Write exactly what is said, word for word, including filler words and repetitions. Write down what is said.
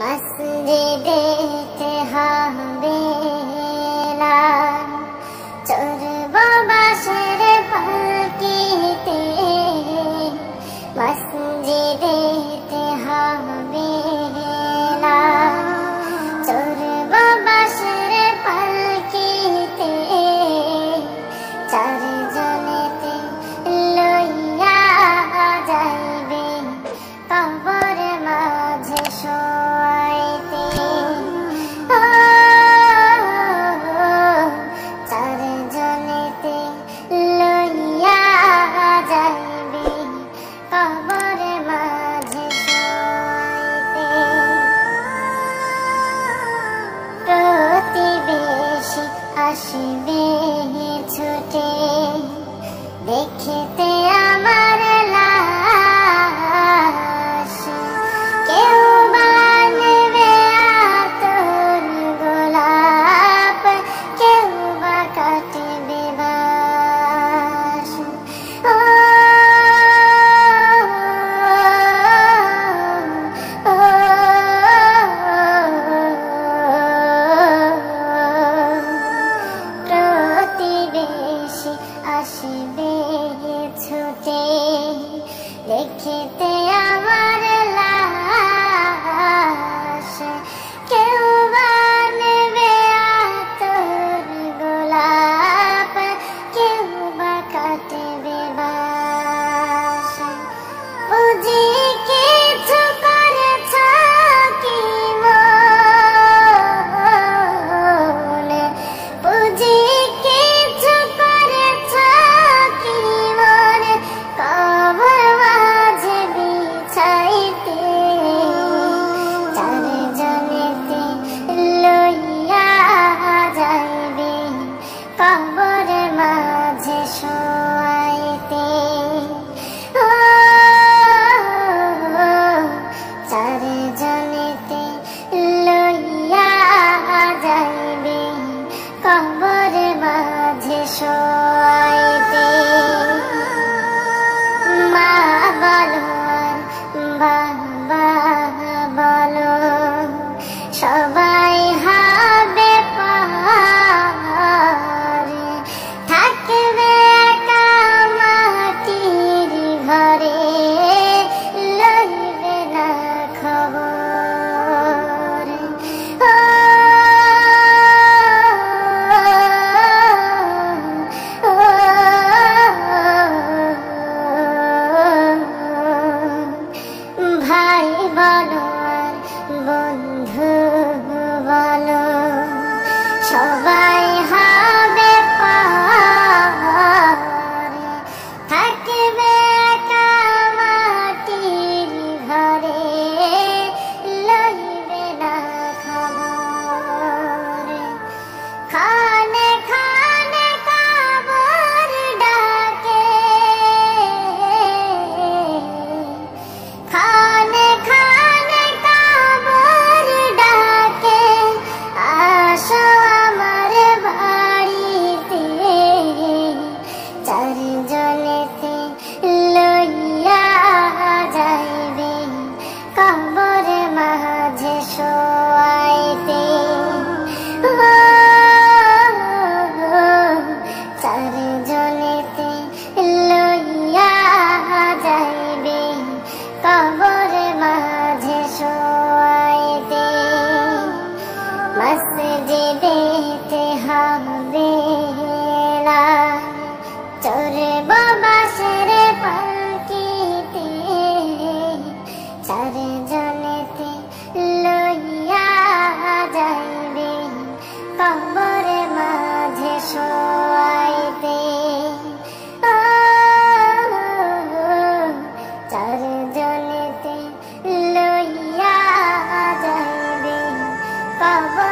मस्जिद-ए-इंतहा बेला चुर्ब-ओ-बशर पलकी ते मस्जिद-ए-इंतहा बेला चुर्ब-ओ-बशर पलकी ते चार जने ते लइया जाइबे कबर माझे शो आसबे छुटे देखते आमार लाश केउ बानबे आतोर गोलाप केउ बा काटबे बाश ओ आसबे छुटे देखते आमार लाश केउ बानबे आतोर गोलाप केउ बा काटबे बाश बुझि किछु करेछ कि मोन बुझि कबर माझे शोआइते ओ चार जनेते लइया जाइबे कबर माझे शोआइते मा बोलो आर बाबा बोलो सबाई हाबे बंधु बोलो सबाई हाबे पार थाकबे एका माटिर घरे लइबे ना खबर खाने खाने कबर डाके खाने खाने कबर माझे शोआइते मस्जिद-ए-इंतहा बेला चुर्ब-ओ-बशर पलकी ते चार जनेते लइया जाइबे कबर माझे शोआइते love।